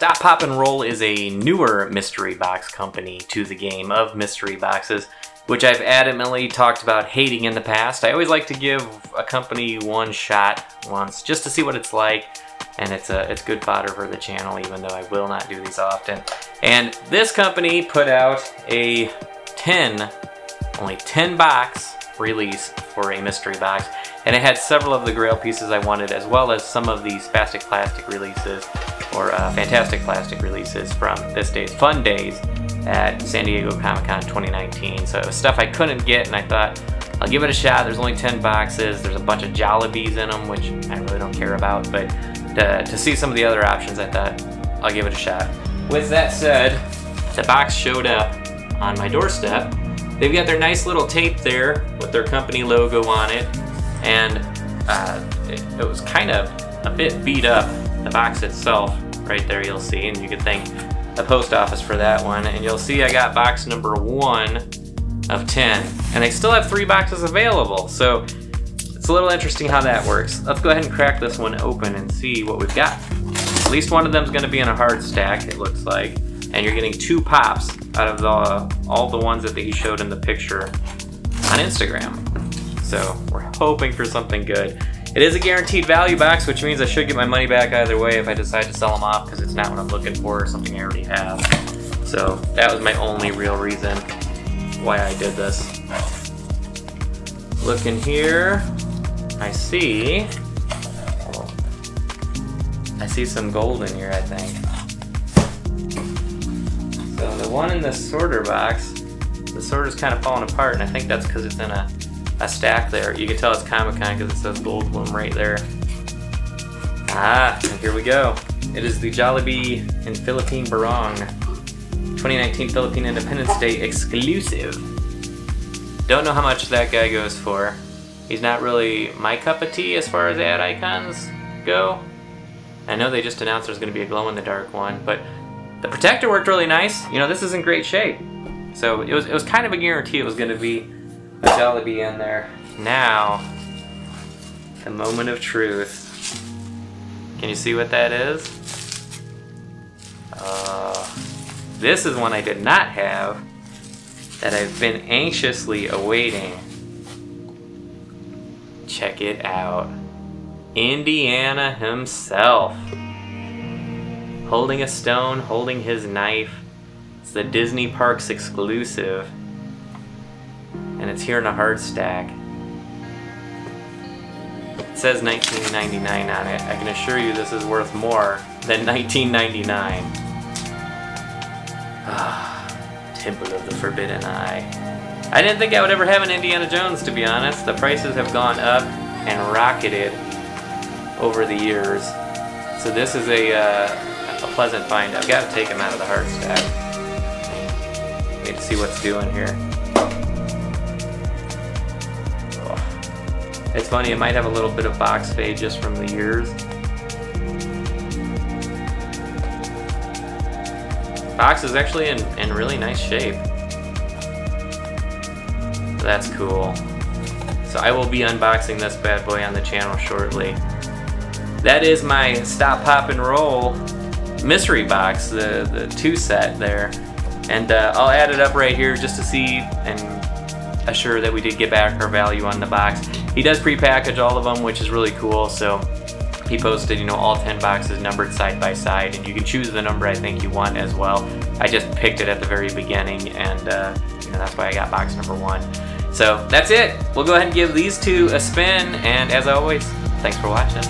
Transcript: Stop, Pop, and Roll is a newer mystery box company to the game of mystery boxes, which I've adamantly talked about hating in the past. I always like to give a company one shot once just to see what it's like, and it's good fodder for the channel, even though I will not do these often. And this company put out a 10 box release for a mystery box, and it had several of the grail pieces I wanted, as well as some of these fantastic plastic releases from this day's Fun Days at San Diego Comic-Con 2019. So it was stuff I couldn't get, and I thought, I'll give it a shot. There's only 10 boxes. There's a bunch of Jollibees in them, which I really don't care about, but to see some of the other options, I thought, I'll give it a shot. With that said, the box showed up on my doorstep. They've got their nice little tape there with their company logo on it, and it was kind of a bit beat up, the box itself. Right there you'll see, and you can thank the post office for that one, and you'll see I got box number 1 of 10, and they still have 3 boxes available, so it's a little interesting how that works. Let's go ahead and crack this one open and see what we've got. At least one of them's gonna be in a hard stack, it looks like, and you're getting 2 pops out of all the ones that he showed in the picture on Instagram. So we're hoping for something good. It is a guaranteed value box, which means I should get my money back either way if I decide to sell them off, because it's not what I'm looking for or something I already have. So that was my only real reason why I did this. Looking here, I see some gold in here, I think. So the one in this sorter box, the sorter's kind of falling apart, and I think that's because it's in a stack there. You can tell it's Comic-Con because it says Gold Bloom right there. Ah, here we go. It is the Jollibee in Philippine Barong 2019 Philippine Independence Day exclusive. Don't know how much that guy goes for. He's not really my cup of tea as far as ad icons go. I know they just announced there's going to be a glow-in-the-dark one, but the protector worked really nice. You know, this is in great shape. So it was kind of a guarantee it was going to be a Jollibee in there. Now, the moment of truth. Can you see what that is? This is one I did not have that I've been anxiously awaiting. Check it out. Indiana himself. Holding a stone, holding his knife. It's the Disney Parks exclusive. And it's here in a hard stack. It says $19.99 on it. I can assure you this is worth more than $19.99. Ah, Temple of the Forbidden Eye. I didn't think I would ever have an Indiana Jones, to be honest. The prices have gone up and rocketed over the years. So this is a pleasant find. I've got to take him out of the hard stack. Need to see what's doing here. Oh. It's funny, it might have a little bit of box fade just from the years. Box is actually in really nice shape. That's cool. So I will be unboxing this bad boy on the channel shortly. That is my Stop, Pop, and Roll mystery box, the 2 set there. And I'll add it up right here just to see and assure that we did get back our value on the box. He does prepackage all of them, which is really cool. So he posted, you know, all 10 boxes numbered side by side, and you can choose the number I think you want as well. I just picked it at the very beginning, and you know, that's why I got box number 1. So that's it. We'll go ahead and give these 2 a spin, and as always, thanks for watching.